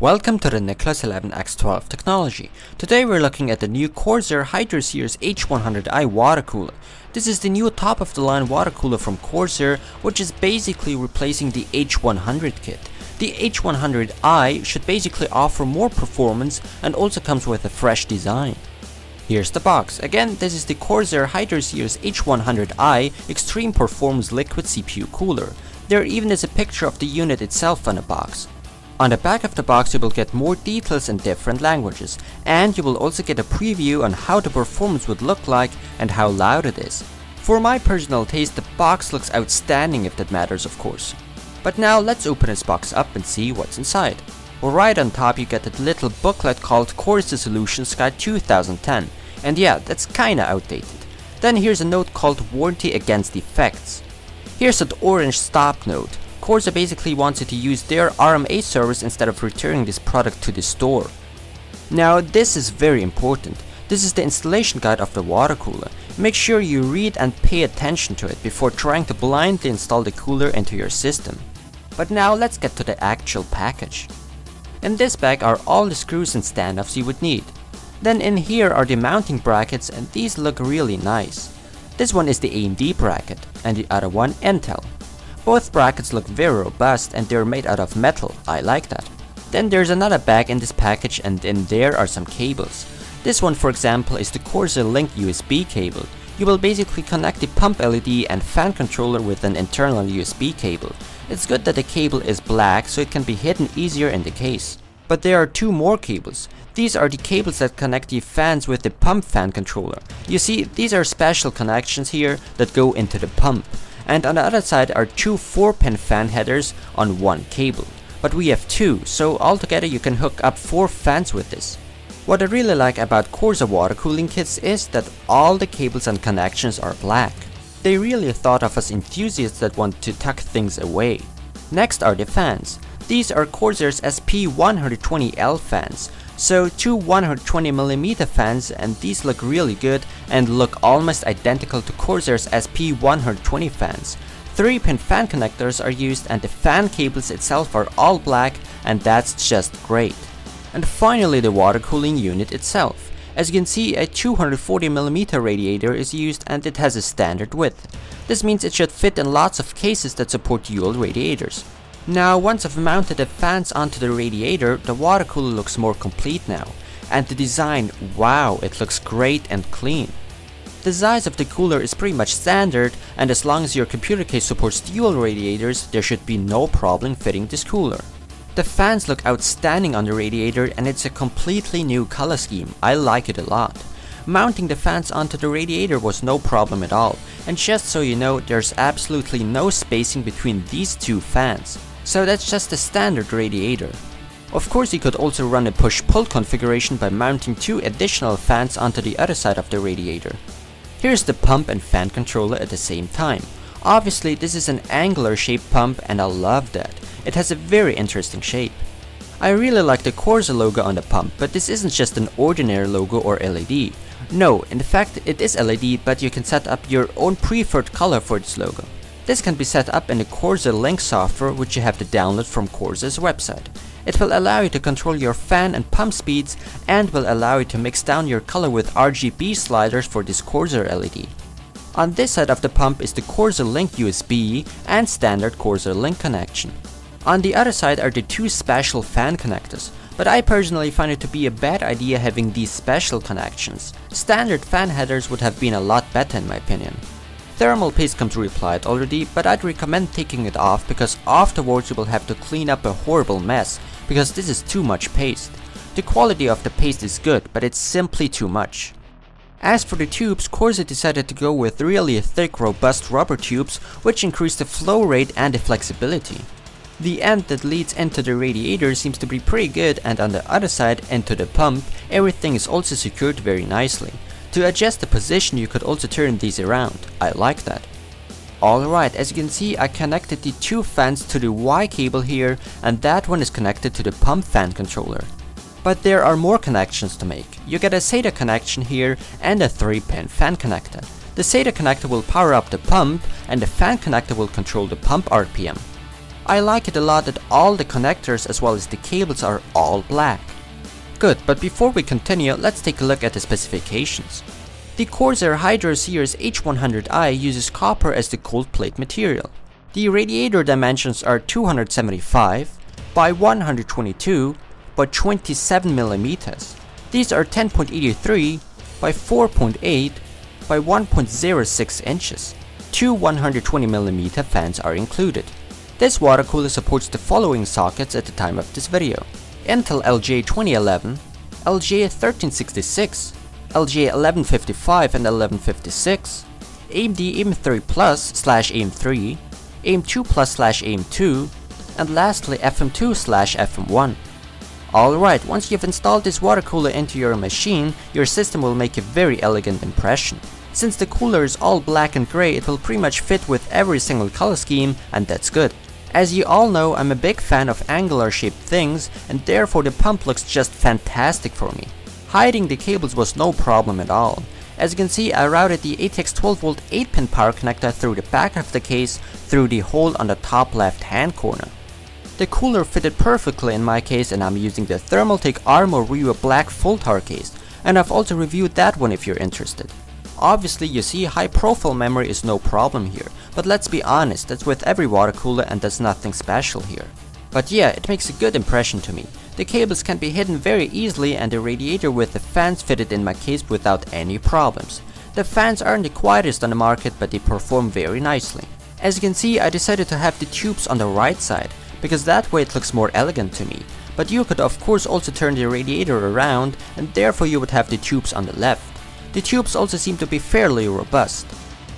Welcome to the Nicolas 11x12 technology. Today we're looking at the new Corsair Hydro Series H100i water cooler. This is the new top of the line water cooler from Corsair, which is basically replacing the H100 kit. The H100i should basically offer more performance and also comes with a fresh design. Here's the box. Again, this is the Corsair Hydro Series H100i Extreme Performance Liquid CPU Cooler. There even is a picture of the unit itself on the box. On the back of the box you will get more details in different languages, and you will also get a preview on how the performance would look like and how loud it is. For my personal taste, the box looks outstanding, if that matters of course. But now let's open this box up and see what's inside. Right on top you get that little booklet called Corsair Solutions Guide 2010, and yeah, that's kinda outdated. Then here's a note called Warranty Against Defects. Here's that orange stop note. Corsair basically wants you to use their RMA service instead of returning this product to the store. Now this is very important. This is the installation guide of the water cooler. Make sure you read and pay attention to it before trying to blindly install the cooler into your system. But now let's get to the actual package. In this bag are all the screws and standoffs you would need. Then in here are the mounting brackets, and these look really nice. This one is the AMD bracket and the other one Intel. Both brackets look very robust and they're made out of metal, I like that. Then there's another bag in this package, and in there are some cables. This one for example is the Corsair Link USB cable. You will basically connect the pump LED and fan controller with an internal USB cable. It's good that the cable is black so it can be hidden easier in the case. But there are two more cables. These are the cables that connect the fans with the pump fan controller. You see, these are special connections here that go into the pump. And on the other side are two 4-pin fan headers on one cable. But we have two, so altogether you can hook up 4 fans with this. What I really like about Corsair water cooling kits is that all the cables and connections are black. They really thought of us enthusiasts that want to tuck things away. Next are the fans. These are Corsair's SP120L fans. So two 120mm fans, and these look really good and look almost identical to Corsair's SP120 fans. 3-pin fan connectors are used, and the fan cables itself are all black, and that's just great. And finally the water cooling unit itself. As you can see, a 240mm radiator is used, and it has a standard width. This means it should fit in lots of cases that support dual radiators. Now once I've mounted the fans onto the radiator, the water cooler looks more complete now. And the design, wow, it looks great and clean. The size of the cooler is pretty much standard, and as long as your computer case supports dual radiators, there should be no problem fitting this cooler. The fans look outstanding on the radiator, and it's a completely new color scheme. I like it a lot. Mounting the fans onto the radiator was no problem at all, and just so you know, there's absolutely no spacing between these two fans. So that's just a standard radiator. Of course you could also run a push-pull configuration by mounting 2 additional fans onto the other side of the radiator. Here's the pump and fan controller at the same time. Obviously this is an angular shaped pump, and I love that. It has a very interesting shape. I really like the Corsair logo on the pump, but this isn't just an ordinary logo or LED. No, in fact it is LED, but you can set up your own preferred color for this logo. This can be set up in the Corsair Link software, which you have to download from Corsair's website. It will allow you to control your fan and pump speeds, and will allow you to mix down your color with RGB sliders for this Corsair LED. On this side of the pump is the Corsair Link USB and standard Corsair Link connection. On the other side are the two special fan connectors, but I personally find it to be a bad idea having these special connections. Standard fan headers would have been a lot better in my opinion. Thermal paste comes pre-applied already, but I'd recommend taking it off, because afterwards you will have to clean up a horrible mess, because this is too much paste. The quality of the paste is good, but it's simply too much. As for the tubes, Corsair decided to go with really thick, robust rubber tubes, which increase the flow rate and the flexibility. The end that leads into the radiator seems to be pretty good, and on the other side into the pump, everything is also secured very nicely. To adjust the position you could also turn these around, I like that. Alright, as you can see I connected the two fans to the Y cable here, and that one is connected to the pump fan controller. But there are more connections to make. You get a SATA connection here and a 3-pin fan connector. The SATA connector will power up the pump, and the fan connector will control the pump RPM. I like it a lot that all the connectors as well as the cables are all black. Good, but before we continue, let's take a look at the specifications. The Corsair Hydro Series H100i uses copper as the cold plate material. The radiator dimensions are 275 by 122 by 27 mm. These are 10.83 by 4.8 by 1.06 inches. Two 120mm fans are included. This water cooler supports the following sockets at the time of this video: Intel LGA 2011, LGA 1366, LGA 1155 and 1156, AMD AM3 Plus/AM3, AM2 Plus/AM2, and lastly FM2/FM1. Alright, once you've installed this water cooler into your machine, your system will make a very elegant impression. Since the cooler is all black and grey, it will pretty much fit with every single color scheme, and that's good. As you all know, I'm a big fan of angular shaped things, and therefore the pump looks just fantastic for me. Hiding the cables was no problem at all. As you can see, I routed the ATX 12V 8-pin power connector through the back of the case through the hole on the top left hand corner. The cooler fitted perfectly in my case, and I'm using the Thermaltake Armor Revo Black full tar case, and I've also reviewed that one if you're interested. Obviously, you see, high profile memory is no problem here, but let's be honest, that's with every water cooler and there's nothing special here. But yeah, it makes a good impression to me. The cables can be hidden very easily and the radiator with the fans fitted in my case without any problems. The fans aren't the quietest on the market, but they perform very nicely. As you can see, I decided to have the tubes on the right side, because that way it looks more elegant to me. But you could of course also turn the radiator around, and therefore you would have the tubes on the left. The tubes also seem to be fairly robust.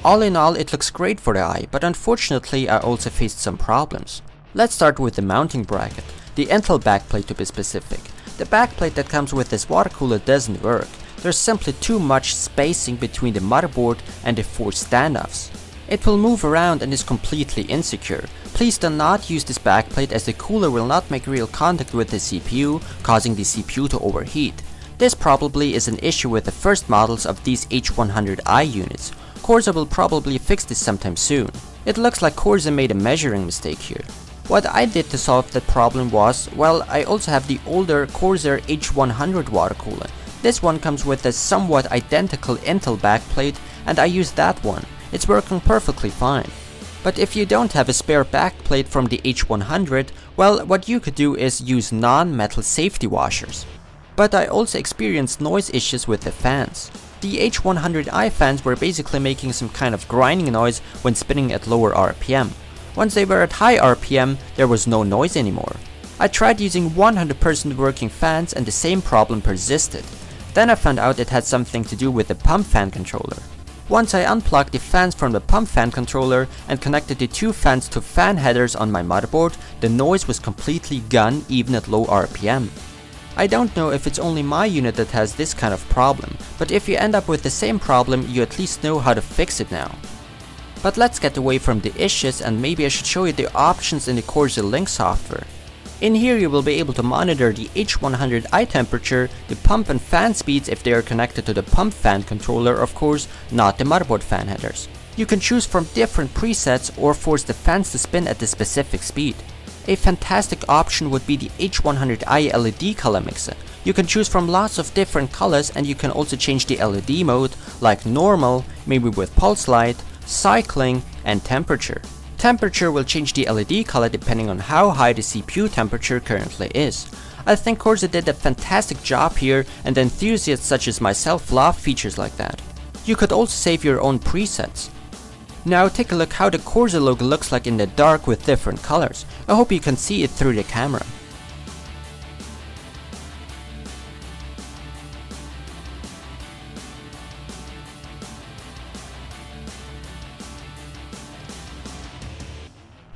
All in all, it looks great for the eye, but unfortunately I also faced some problems. Let's start with the mounting bracket, the Intel backplate to be specific. The backplate that comes with this water cooler doesn't work. There's simply too much spacing between the motherboard and the four standoffs. It will move around and is completely insecure. Please do not use this backplate, as the cooler will not make real contact with the CPU, causing the CPU to overheat. This probably is an issue with the first models of these H100i units. Corsair will probably fix this sometime soon. It looks like Corsair made a measuring mistake here. What I did to solve that problem was, well, I also have the older Corsair H100 water cooler. This one comes with a somewhat identical Intel backplate, and I use that one. It's working perfectly fine. But if you don't have a spare backplate from the H100, well, what you could do is use non-metal safety washers. But I also experienced noise issues with the fans. The H100i fans were basically making some kind of grinding noise when spinning at lower RPM. Once they were at high RPM, there was no noise anymore. I tried using 100% working fans and the same problem persisted. Then I found out it had something to do with the pump fan controller. Once I unplugged the fans from the pump fan controller and connected the two fans to fan headers on my motherboard, the noise was completely gone even at low RPM. I don't know if it's only my unit that has this kind of problem, but if you end up with the same problem, you at least know how to fix it now. But let's get away from the issues, and maybe I should show you the options in the Corsair Link software. In here you will be able to monitor the H100i temperature, the pump and fan speeds if they are connected to the pump fan controller, of course, not the motherboard fan headers. You can choose from different presets or force the fans to spin at the specific speed. A fantastic option would be the H100i LED color mixer. You can choose from lots of different colors, and you can also change the LED mode, like normal, maybe with pulse light, cycling and temperature. Temperature will change the LED color depending on how high the CPU temperature currently is. I think Corsair did a fantastic job here, and enthusiasts such as myself love features like that. You could also save your own presets. Now take a look how the Corsair logo looks like in the dark with different colors. I hope you can see it through the camera.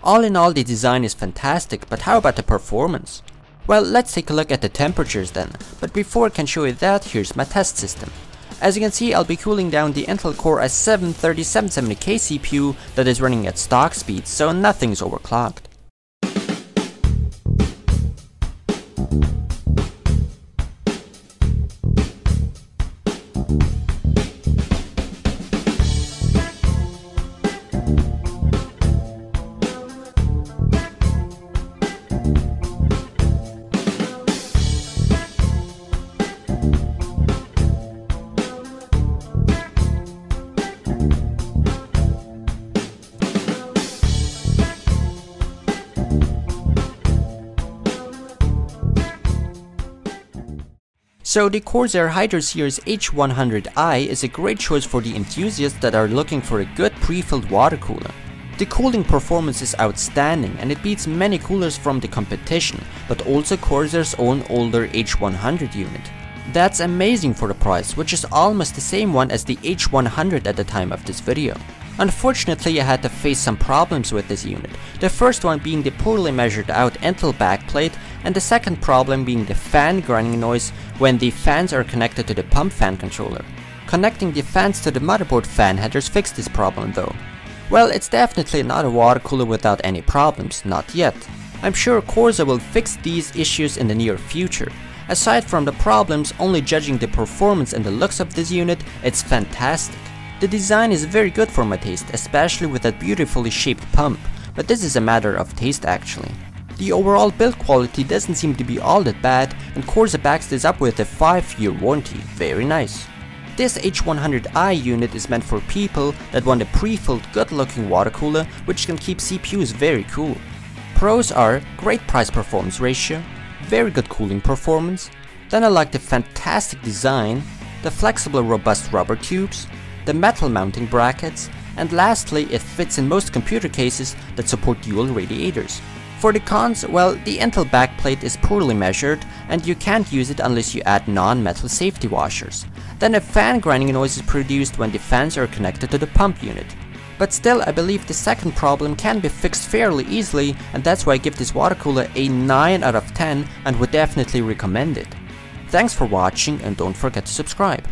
All in all, the design is fantastic, but how about the performance? Well, let's take a look at the temperatures then, but before I can show you that, here's my test system. As you can see, I'll be cooling down the Intel Core i7-3770K CPU that is running at stock speed, so nothing is overclocked. So the Corsair Hydro Series H100i is a great choice for the enthusiasts that are looking for a good pre-filled water cooler. The cooling performance is outstanding and it beats many coolers from the competition, but also Corsair's own older H100 unit. That's amazing for the price, which is almost the same one as the H100 at the time of this video. Unfortunately, I had to face some problems with this unit, the first one being the poorly measured out Intel backplate and the second problem being the fan grinding noise when the fans are connected to the pump fan controller. Connecting the fans to the motherboard fan headers fixed this problem though. Well, it's definitely not a water cooler without any problems, not yet. I'm sure Corsair will fix these issues in the near future. Aside from the problems, only judging the performance and the looks of this unit, it's fantastic. The design is very good for my taste, especially with that beautifully shaped pump, but this is a matter of taste actually. The overall build quality doesn't seem to be all that bad and Corsair backs this up with a 5-year warranty, very nice. This H100i unit is meant for people that want a pre-filled good looking water cooler which can keep CPUs very cool. Pros are great price performance ratio, very good cooling performance, then I like the fantastic design, the flexible robust rubber tubes, the metal mounting brackets, and lastly it fits in most computer cases that support dual radiators. For the cons, well, the Intel backplate is poorly measured and you can't use it unless you add non-metal safety washers. Then a fan grinding noise is produced when the fans are connected to the pump unit. But still, I believe the second problem can be fixed fairly easily and that's why I give this water cooler a 9 out of 10 and would definitely recommend it. Thanks for watching and don't forget to subscribe.